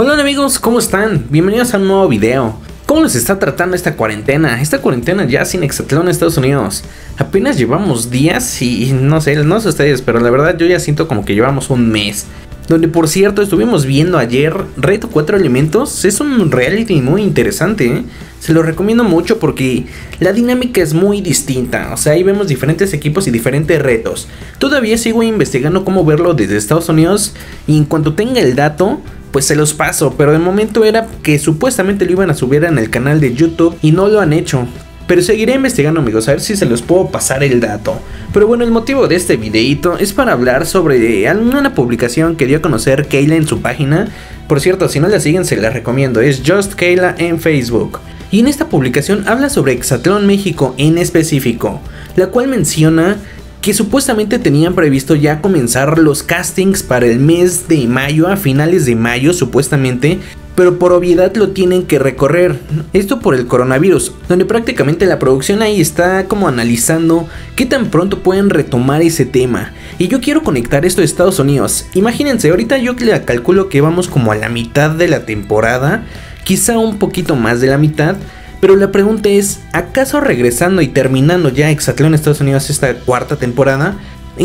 Hola amigos, ¿cómo están? Bienvenidos a un nuevo video. ¿Cómo les está tratando esta cuarentena? Esta cuarentena ya sin Exatlón Estados Unidos. Apenas llevamos días y no sé ustedes, pero la verdad yo ya siento como que llevamos un mes. Donde por cierto estuvimos viendo ayer Reto 4 Elementos. Es un reality muy interesante, ¿eh? Se lo recomiendo mucho porque la dinámica es muy distinta. O sea, ahí vemos diferentes equipos y diferentes retos. Todavía sigo investigando cómo verlo desde Estados Unidos y en cuanto tenga el dato pues se los paso, pero de momento era que supuestamente lo iban a subir en el canal de YouTube y no lo han hecho. Pero seguiré investigando amigos, a ver si se los puedo pasar el dato. Pero bueno, el motivo de este videito es para hablar sobre alguna publicación que dio a conocer Kayla en su página. Por cierto, si no la siguen se la recomiendo, es Just Kayla en Facebook. Y en esta publicación habla sobre Exatlón México en específico, la cual menciona que supuestamente tenían previsto ya comenzar los castings para el mes de mayo, a finales de mayo supuestamente, pero por obviedad lo tienen que recorrer, esto por el coronavirus, donde prácticamente la producción ahí está como analizando qué tan pronto pueden retomar ese tema. Y yo quiero conectar esto a Estados Unidos. Imagínense, ahorita yo le calculo que vamos como a la mitad de la temporada, quizá un poquito más de la mitad, pero la pregunta es, ¿acaso regresando y terminando ya Exatlón Estados Unidos esta cuarta temporada,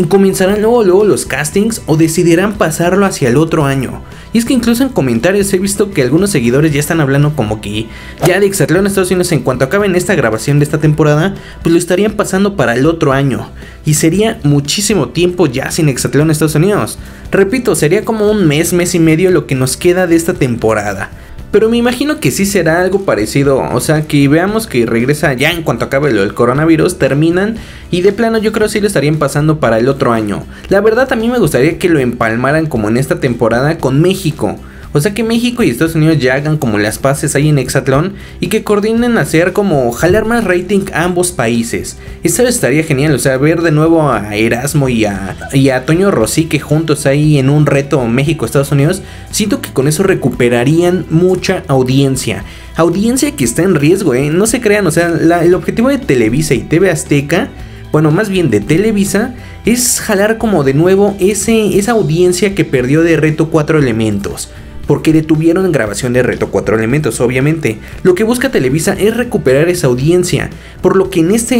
comenzarán luego los castings o decidirán pasarlo hacia el otro año? Y es que incluso en comentarios he visto que algunos seguidores ya están hablando como que ya de Exatlón Estados Unidos en cuanto acaben esta grabación de esta temporada, pues lo estarían pasando para el otro año. Y sería muchísimo tiempo ya sin Exatlón Estados Unidos. Repito, sería como un mes, mes y medio lo que nos queda de esta temporada. Pero me imagino que sí será algo parecido, o sea que veamos que regresa ya en cuanto acabe lo del coronavirus, terminan y de plano yo creo sí lo estarían pasando para el otro año. La verdad a mí me gustaría que lo empalmaran como en esta temporada con México, o sea que México y Estados Unidos ya hagan como las paces ahí en Exatlón y que coordinen hacer como jalar más rating a ambos países. Eso estaría genial, o sea ver de nuevo a Erasmo y a Toño Rossi que juntos ahí en un reto México-Estados Unidos. Siento que con eso recuperarían mucha audiencia. Audiencia que está en riesgo, ¿eh? No se crean, o sea, el objetivo de Televisa y TV Azteca, bueno, más bien de Televisa, es jalar como de nuevo esa audiencia que perdió de Reto 4 Elementos. Porque detuvieron grabación de Reto 4 Elementos, obviamente. Lo que busca Televisa es recuperar esa audiencia, por lo que en este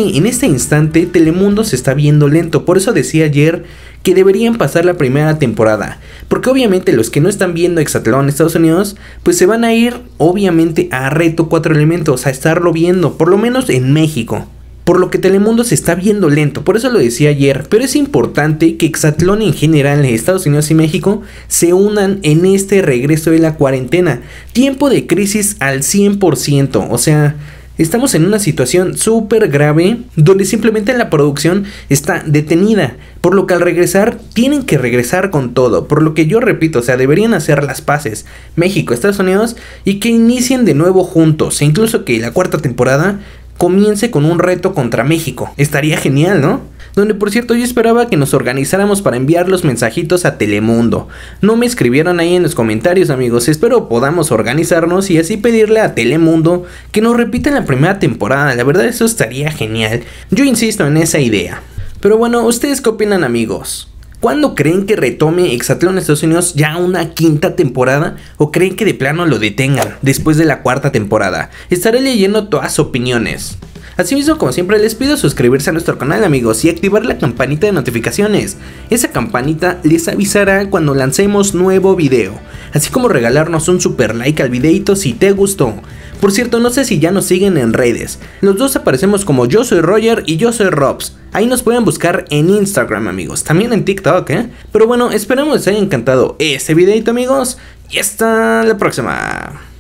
instante Telemundo se está viendo lento. Por eso decía ayer que deberían pasar la primera temporada, porque obviamente los que no están viendo Exatlón Estados Unidos, pues se van a ir obviamente a Reto 4 Elementos, a estarlo viendo, por lo menos en México. Por lo que Telemundo se está viendo lento, por eso lo decía ayer, pero es importante que Exatlón en general, Estados Unidos y México, se unan en este regreso de la cuarentena. Tiempo de crisis al 100%, o sea, estamos en una situación súper grave donde simplemente la producción está detenida, por lo que al regresar tienen que regresar con todo, por lo que yo repito, o sea, deberían hacer las paces México, Estados Unidos y que inicien de nuevo juntos, e incluso que la cuarta temporada comience con un reto contra México. Estaría genial, ¿no? Donde por cierto yo esperaba que nos organizáramos para enviar los mensajitos a Telemundo. No me escribieron ahí en los comentarios amigos. Espero podamos organizarnos y así pedirle a Telemundo que nos repita la primera temporada. La verdad eso estaría genial. Yo insisto en esa idea. Pero bueno, ¿ustedes qué opinan amigos? ¿Cuándo creen que retome Exatlón Estados Unidos ya una quinta temporada? ¿O creen que de plano lo detengan después de la cuarta temporada? Estaré leyendo todas sus opiniones. Asimismo, como siempre, les pido suscribirse a nuestro canal amigos y activar la campanita de notificaciones. Esa campanita les avisará cuando lancemos nuevo video, así como regalarnos un super like al videito si te gustó. Por cierto, no sé si ya nos siguen en redes. Los dos aparecemos como Yo Soy Roger y Yo Soy Robs. Ahí nos pueden buscar en Instagram amigos, también en TikTok, ¿eh? Pero bueno, esperamos les haya encantado este videito amigos y hasta la próxima.